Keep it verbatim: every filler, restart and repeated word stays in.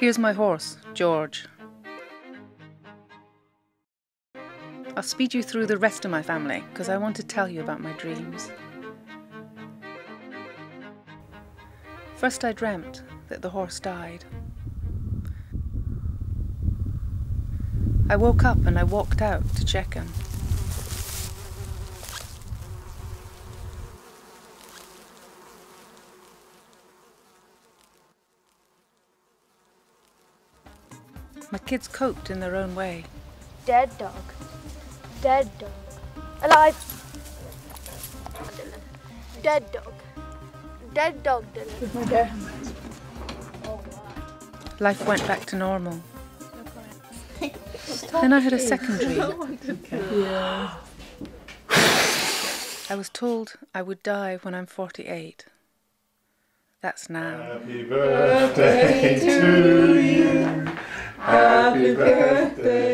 Here's my horse, George. I'll speed you through the rest of my family because I want to tell you about my dreams. First, I dreamt that the horse died. I woke up and I walked out to check him. My kids coped in their own way. Dead dog. Dead dog. Alive. Dead dog. Dead dog, Dylan. Life went back to normal. Then I had a second dream. Yeah. I was told I would die when I'm forty-eight. That's now. Happy birthday to you. Happy birthday.